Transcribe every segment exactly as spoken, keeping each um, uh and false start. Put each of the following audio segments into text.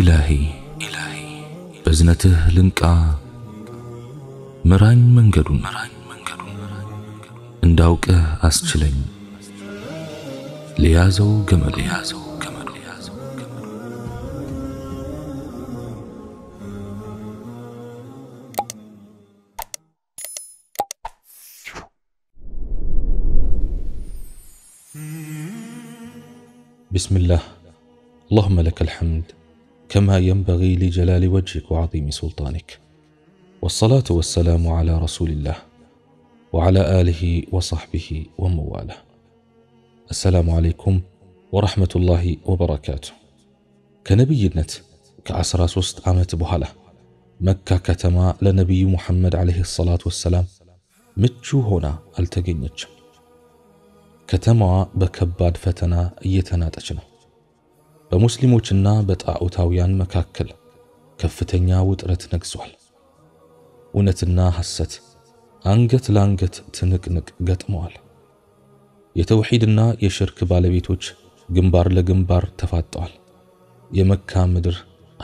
إلهي بزنته لنكا مران منجرون انداوك أسجلين ليازو جمل ليازو جمل بسم الله. اللهم لك الحمد كما ينبغي لجلال وجهك وعظيم سلطانك، والصلاة والسلام على رسول الله وعلى آله وصحبه ومواله. السلام عليكم ورحمة الله وبركاته. كنبينت كعسرة سوست عامة بحالة مكة كتما لنبي محمد عليه الصلاة والسلام متشو هنا التقينيج كتما بكباد فتنا يتناتجنا በሙስሊሞችና በጣዖታውያን መካከል ከፍተኛ ውጥረት ነግሷል። እውነትና ሐሰት አንገት ላንገት ትንቅንቅ ገጥመዋል። የተውሂድና የሽርክ ባለቤቶች ግንባር ለግንባር ተፋጠዋል። የመካ ምድር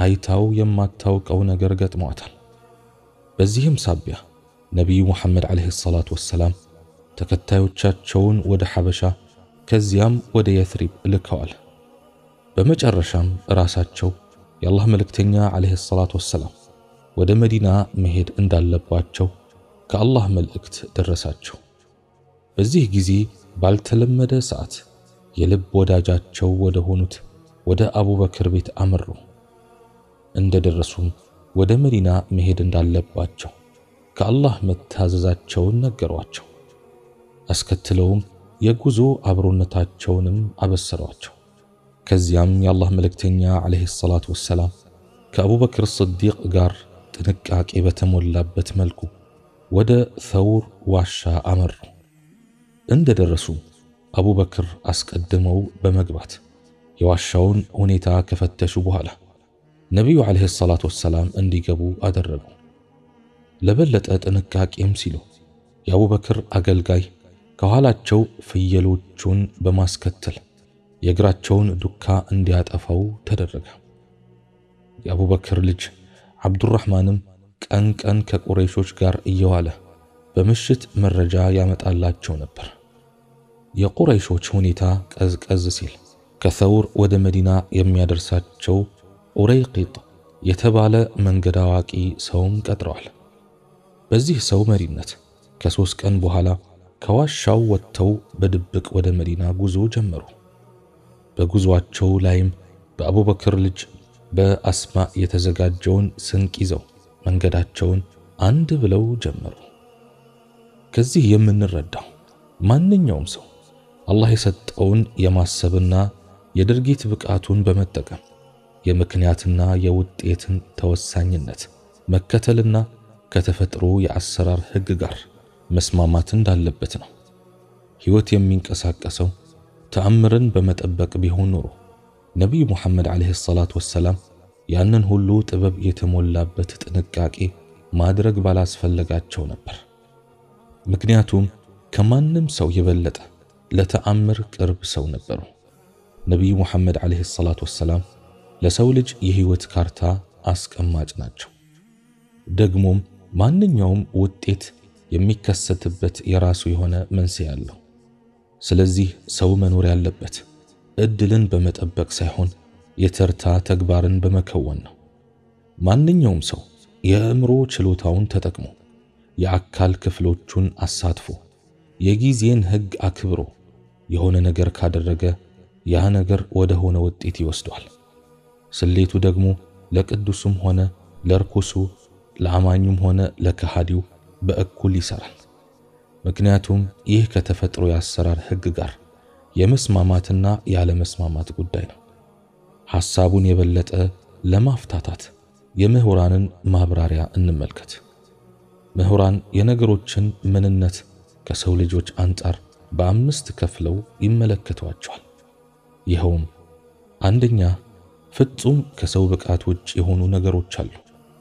አይታው የማታውቀው ነገር ገጥመዋታል። በዚህም ሳቢያ ነብዩ መሐመድ አለይሂ ሰላቱ ወሰለም ተከታዮቻቸውን ወደ ሐበሻ ከዚያም ወደ የትሪብ ልከዋል። በመጨረሻም ራሳቸው የአላህ መልእክተኛ አለይሂ ሰላቱ ወሰለም ወደ መዲና መሄድ እንዳለባቸው ከአላህ መልእክት ደረሳቸው። በዚህ ጊዜ ባልተለመደ ሰዓት የልብ ወዳጃቸው ወደ ሆኑት ወደ አቡበክር ቤት አመሩ። እንደደረሱም ወደ መዲና መሄድ እንዳለባቸው ከአላህ መታዘዛቸውን ነገሯቸው። አስከትለውም የጉዞ አብሮነታቸውንም አበሰሯቸው። ከዚያም የአላህ መልእክተኛ አለይሂ ሰላቱ ወሰለም ከአቡበክር صديق ጋር ጥንቃቄ በተሞላበት መልኩ ወደ ثور ዋሻ አመሩ። እንደደረሱ አቡበክር አስቀድመው በመግባት የዋሻውን ሁኔታ ከፈተሹ በኋላ ነብዩ አለይሂ ሰላቱ ወሰለም እንዲገቡ አደረጉ። ለበለጠ ጥንቃቄም ሲሉ የአቡበክር አገልጋይ ከኋላቸው ፍየሎቹን በማስከተል የግራቸውን ዱካ እንዲያጠፋው ተደረገ። የአቡበክር ልጅ አብዱራህማንም ቀን ቀን ከቁረይሾች ጋር እየዋለ በመሽት መረጃ ያመጣላቸው ነበር። የቁረይሾች ሁኔታ ቀዝቀዝ ሲል ከثور ወደ መዲና የሚያደርሳቸው ኡረይቂጥ የተባለ መንገድ አዋቂ ሰውም ቀጥረዋል። በዚህ ሰው መሪነት ከሶስት ቀን በኋላ ከዋሻው ወጥተው በድብቅ ወደ መዲና ጉዞ ጀመሩ። በጉዟቸው ላይም በአቡበክር ልጅ በአስማዕ የተዘጋጀውን ስንቅ ይዘው መንገዳቸውን አንድ ብለው ጀመሩ። ከዚህ የምንረዳው ማንኛውም ሰው አላህ የሰጠውን የማሰብና የድርጊት ብቃቱን በመጠቀም የምክንያትና የውጤትን ተወሳኝነት መከተልና ከተፈጥሮ የአሰራር ህግ ጋር መስማማት እንዳለበት ነው። ህይወት የሚንቀሳቀሰው ተአምርን በመጠበቅ ቢሆን ኖሮ ነብዩ መሐመድ አለይሂ ሰላቱ ወሰለም ያንን ሁሉ ጥበብ የተሞላበት ጥንቃቄ ማድረግ ባላስፈለጋቸው ነበር። ምክንያቱም ከማንም ሰው የበለጠ ለተአምር ቅርብ ሰው ነበሩ። ነብዩ መሐመድ አለይሂ ሰላቱ ወሰለም ለሰው ልጅ የህይወት ካርታ አስቀማጭ ናቸው። ደግሞም ማንኛውም ውጤት የሚከሰትበት የራሱ የሆነ መንስኤ አለው። ስለዚህ ሰው መኖር ያለበት እድልን በመጠበቅ ሳይሆን የተርታ ተግባርን በመከወን ነው። ማንኛውም ሰው የአእምሮ ችሎታውን ተጠቅሞ የአካል ክፍሎቹን አሳትፎ የጊዜን ህግ አክብሮ የሆነ ነገር ካደረገ ያ ነገር ወደ ሆነ ውጤት ይወስዳል። ስሌቱ ደግሞ ለቅዱስም ሆነ ለርኩሱ፣ ለአማኙም ሆነ ለከሃዲው በእኩል ይሰራል። ምክንያቱም ይህ ከተፈጥሮ ያሰራር ህግ ጋር የመስማማትና ያለ መስማማት ጉዳይ ነው። ሐሳቡን የበለጠ ለማፍታታት የምህራንን ማብራሪያ እንመልከት። ምህራን የነገሮችን ምንነት ከሰው ልጆች አንጻር በአምስት ከፍለው ይመለከቷቸዋል። ይኸውም አንደኛ ፍጹም ከሰው ብቃት ውጭ የሆኑ ነገሮች አሉ።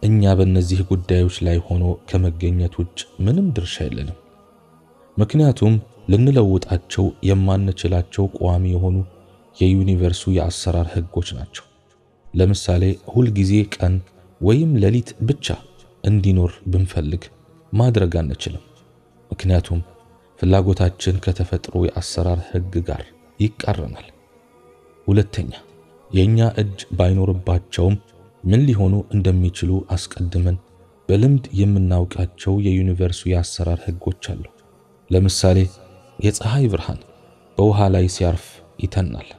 እኛ በእነዚህ ጉዳዮች ላይ ሆኖ ከመገኘት ውጭ ምንም ድርሻ የለንም። ምክንያቱም ልንለውጣቸው የማንችላቸው ቋሚ የሆኑ የዩኒቨርሱ የአሰራር ህጎች ናቸው። ለምሳሌ ሁል ጊዜ ቀን ወይም ለሊት ብቻ እንዲኖር ብንፈልግ ማድረግ አንችልም። ምክንያቱም ፍላጎታችን ከተፈጥሮ የአሰራር ህግ ጋር ይቃረናል። ሁለተኛ የኛ እጅ ባይኖርባቸውም ምን ሊሆኑ እንደሚችሉ አስቀድመን በልምድ የምናውቃቸው የዩኒቨርሱ የአሰራር ህጎች አሉ። ለምሳሌ የፀሐይ ብርሃን በውሃ ላይ ሲያርፍ ይተናል።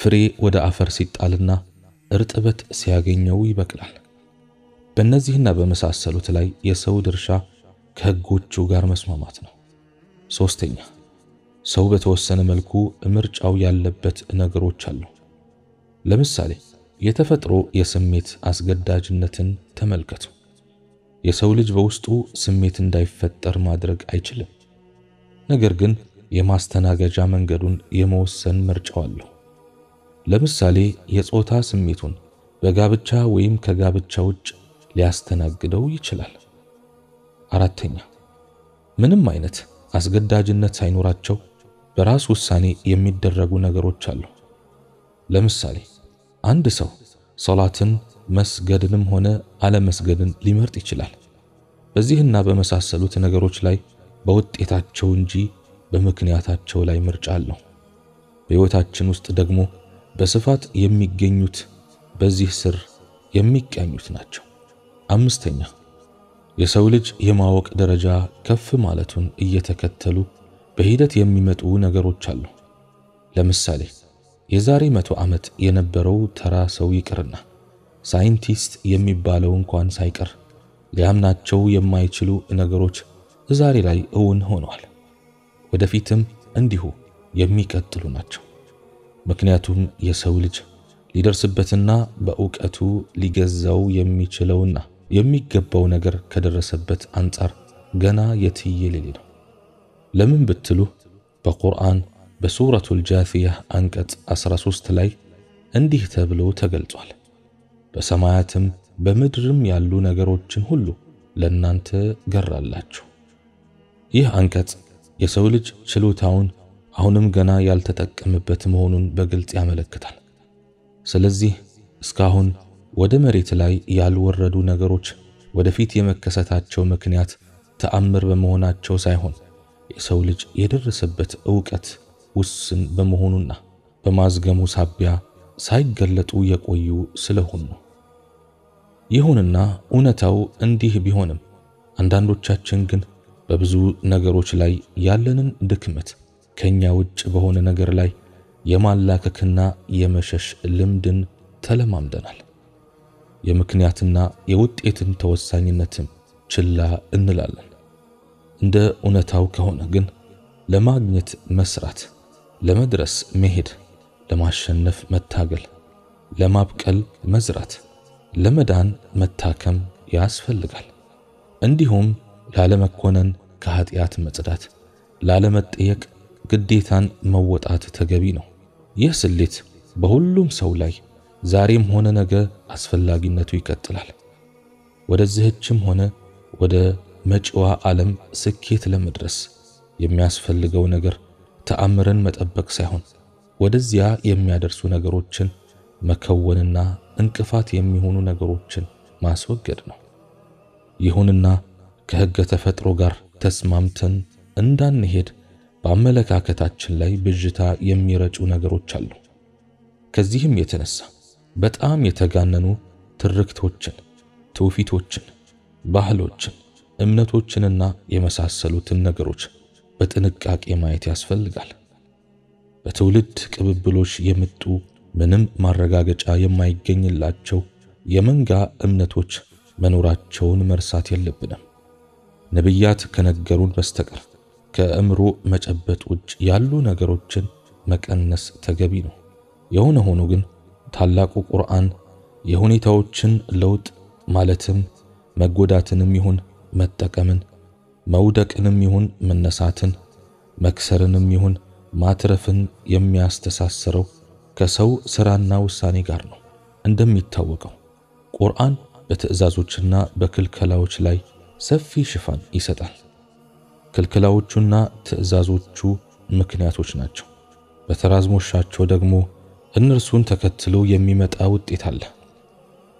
ፍሬ ወደ አፈር ሲጣልና እርጥበት ሲያገኘው ይበቅላል። በእነዚህና በመሳሰሉት ላይ የሰው ድርሻ ከህጎቹ ጋር መስማማት ነው። ሶስተኛ ሰው በተወሰነ መልኩ ምርጫው ያለበት ነገሮች አሉ። ለምሳሌ የተፈጥሮ የስሜት አስገዳጅነትን ተመልከቱ። የሰው ልጅ በውስጡ ስሜት እንዳይፈጠር ማድረግ አይችልም። ነገር ግን የማስተናገጃ መንገዱን የመወሰን ምርጫው አለው። ለምሳሌ የጾታ ስሜቱን በጋብቻ ወይም ከጋብቻ ውጭ ሊያስተናግደው ይችላል። አራተኛ ምንም አይነት አስገዳጅነት ሳይኖራቸው በራስ ውሳኔ የሚደረጉ ነገሮች አሉ። ለምሳሌ አንድ ሰው ሶላትን መስገድንም ሆነ አለመስገድን ሊመርጥ ይችላል። በዚህና በመሳሰሉት ነገሮች ላይ በውጤታቸው እንጂ በምክንያታቸው ላይ ምርጫ አለው። በህይወታችን ውስጥ ደግሞ በስፋት የሚገኙት በዚህ ስር የሚቀኙት ናቸው። አምስተኛ የሰው ልጅ የማወቅ ደረጃ ከፍ ማለቱን እየተከተሉ በሂደት የሚመጡ ነገሮች አሉ። ለምሳሌ የዛሬ መቶ ዓመት የነበረው ተራ ሰው ይቀርና ሳይንቲስት የሚባለው እንኳን ሳይቀር ሊያምናቸው የማይችሉ ነገሮች ዛሬ ላይ እውን ሆነዋል። ወደፊትም እንዲሁ የሚቀጥሉ ናቸው። ምክንያቱም የሰው ልጅ ሊደርስበትና በእውቀቱ ሊገዛው የሚችለውና የሚገባው ነገር ከደረሰበት አንፃር ገና የትየለሌ ነው። ለምን ብትሉ በቁርአን በሱረቱል ጃፊያ አንቀጽ አስራ ሶስት ላይ እንዲህ ተብሎ ተገልጿል። በሰማያትም በምድርም ያሉ ነገሮችን ሁሉ ለናንተ ገራላችሁ። ይህ አንቀጽ የሰው ልጅ ችሎታውን አሁንም ገና ያልተጠቀመበት መሆኑን በግልጽ ያመለክታል። ስለዚህ እስካሁን ወደ መሬት ላይ ያልወረዱ ነገሮች ወደፊት የመከሰታቸው ምክንያት ተአምር በመሆናቸው ሳይሆን የሰው ልጅ የደረሰበት ዕውቀት ውስን በመሆኑና በማዝገሙ ሳቢያ ሳይገለጡ የቆዩ ስለሆኑ ነው። ይሁንና እውነታው እንዲህ ቢሆንም አንዳንዶቻችን ግን በብዙ ነገሮች ላይ ያለንን ድክመት ከኛ ውጭ በሆነ ነገር ላይ የማላከክና የመሸሽ ልምድን ተለማምደናል። የምክንያትና የውጤትን ተወሳኝነትም ችላ እንላለን። እንደ እውነታው ከሆነ ግን ለማግኘት መስራት፣ ለመድረስ መሄድ፣ ለማሸነፍ መታገል፣ ለማብቀል መዝራት፣ ለመዳን መታከም ያስፈልጋል። እንዲሁም ላለመኮነን ከኃጢአት መጽዳት፣ ላለመጠየቅ ግዴታን መወጣት ተገቢ ነው። ይህ ስሌት በሁሉም ሰው ላይ ዛሬም ሆነ ነገ አስፈላጊነቱ ይቀጥላል። ወደዚህችም ሆነ ወደ መጪዋ ዓለም ስኬት ለመድረስ የሚያስፈልገው ነገር ተአምርን መጠበቅ ሳይሆን ወደዚያ የሚያደርሱ ነገሮችን መከወንና እንቅፋት የሚሆኑ ነገሮችን ማስወገድ ነው። ይሁንና ከህገ ተፈጥሮ ጋር ተስማምተን እንዳንሄድ በአመለካከታችን ላይ ብዥታ የሚረጩ ነገሮች አሉ። ከዚህም የተነሳ በጣም የተጋነኑ ትርክቶችን፣ ትውፊቶችን፣ ባህሎችን፣ እምነቶችንና የመሳሰሉትን ነገሮች በጥንቃቄ ማየት ያስፈልጋል። በትውልድ ቅብብሎች የመጡ ምንም ማረጋገጫ የማይገኝላቸው የመንጋ እምነቶች መኖራቸውን መርሳት የለብንም። ነብያት ከነገሩን በስተቀር ከእምሮ መጨበጥ ውጭ ያሉ ነገሮችን መቀነስ ተገቢ ነው። የሆነ ሆኖ ግን ታላቁ ቁርአን የሁኔታዎችን ለውጥ ማለትም መጎዳትንም ይሁን መጠቀምን፣ መውደቅንም ይሁን መነሳትን፣ መክሰርንም ይሁን ማትረፍን የሚያስተሳስረው ከሰው ስራና ውሳኔ ጋር ነው። እንደሚታወቀው ቁርአን በትዕዛዞችና በክልከላዎች ላይ ሰፊ ሽፋን ይሰጣል። ክልከላዎቹና ትዕዛዞቹ ምክንያቶች ናቸው። በተራዝሞሻቸው ደግሞ እነርሱን ተከትሎ የሚመጣው ውጤት አለ።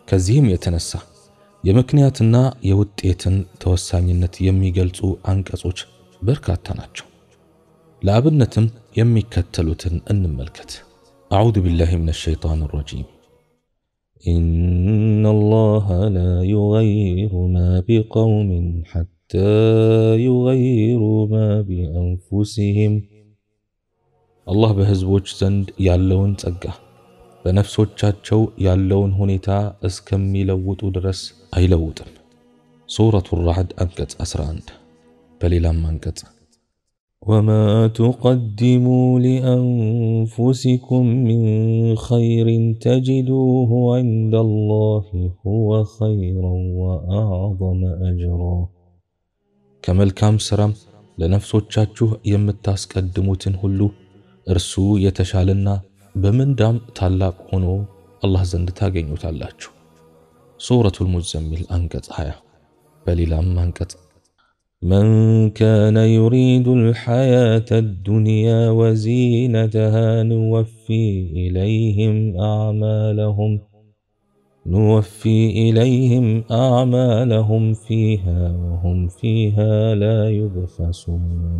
ከዚህም የተነሳ የምክንያትና የውጤትን ተወሳኝነት የሚገልጹ አንቀጾች በርካታ ናቸው። ለአብነትም የሚከተሉትን እንመልከት። أعوذ بالله من الشيطان الرجيم إن الله لا يغير ما بقوم حتى يغيروا ما بأنفسهم الله بهزبوچ زند ያለውን ጸጋ በነፍሶቻቸው ያለውን ሁኔታ እስከሚለውጡ ድረስ አይለውጥም ሱረቱ الرعد አንቀጽ አስራ አንድ በሌላም አንቀጽ وما تقدموا لأنفسكم من خير تجدوه عند الله هو خيرا وأعظم أجرا كمل كام سرام لنفسوቻችሁ የምታስቀድሙትን ሁሉ እርሱ የተሻለና በመንዳም ታላቅ ሆኖ አላህ ዘንድ ታገኙታላችሁ ሱረቱል ሙዘሚል አንቀጽ ሃያ በሌላም አንቀጽ من كان يريد الحياة الدنيا وزينتها نوفي إليهم أعمالهم نوفي إليهم أعمالهم فيها وهم فيها لا يبخسون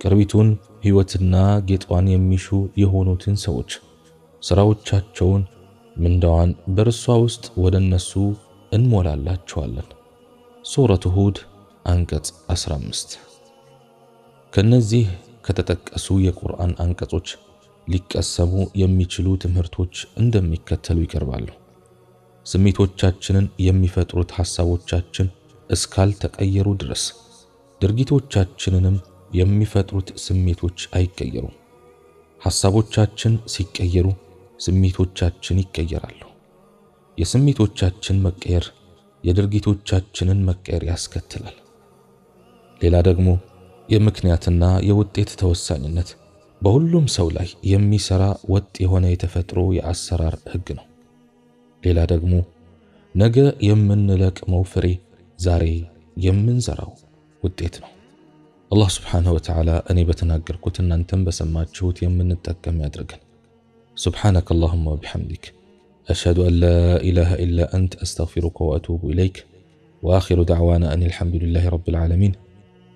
كربيتون ህይወትና ጌጥዋን የሚሹ የሆኑትን ሰዎች ስራዎቻቸውን ምንዳዋን በርሷ ውስጥ ወደነሱ እንሞላላቸዋለን ሱረቱ ሁድ አንቀጽ አስራ አምስት ከነዚህ ከተጠቀሱ የቁርአን አንቀጾች ሊቀሰሙ የሚችሉ ትምህርቶች እንደሚከተሉ ይቀርባሉ ስሜቶቻችንን የሚፈጥሩት ሐሳቦቻችን እስካል ተቀየሩ ድረስ ድርጊቶቻችንንም የሚፈጥሩት ስሜቶች አይቀየሩ ሐሳቦቻችን ሲቀየሩ ስሜቶቻችን ይቀየራሉ የስሜቶቻችን መቀየር የድርጊቶቻችንን መቀየር ያስከትላል ሌላ ደግሞ የምክንያትና የውጤት ተወሳኝነት በሁሉም ሰው ላይ የሚሰራ ወጥ የሆነ የተፈጥሮ የአሰራር ህግ ነው ሌላ ደግሞ ነገ የምንለቅመው ፍሬ ዛሬ የምንዘራው ውጤት ነው الله سبحانه وتعالى أني بتناقركوت أن أنتم بسماتشوت يمن التكم يدرقن سبحانك اللهم وبحمدك أشهد أن لا إله إلا أنت أستغفرك وأتوب إليك وآخر دعوانا أن الحمد لله رب العالمين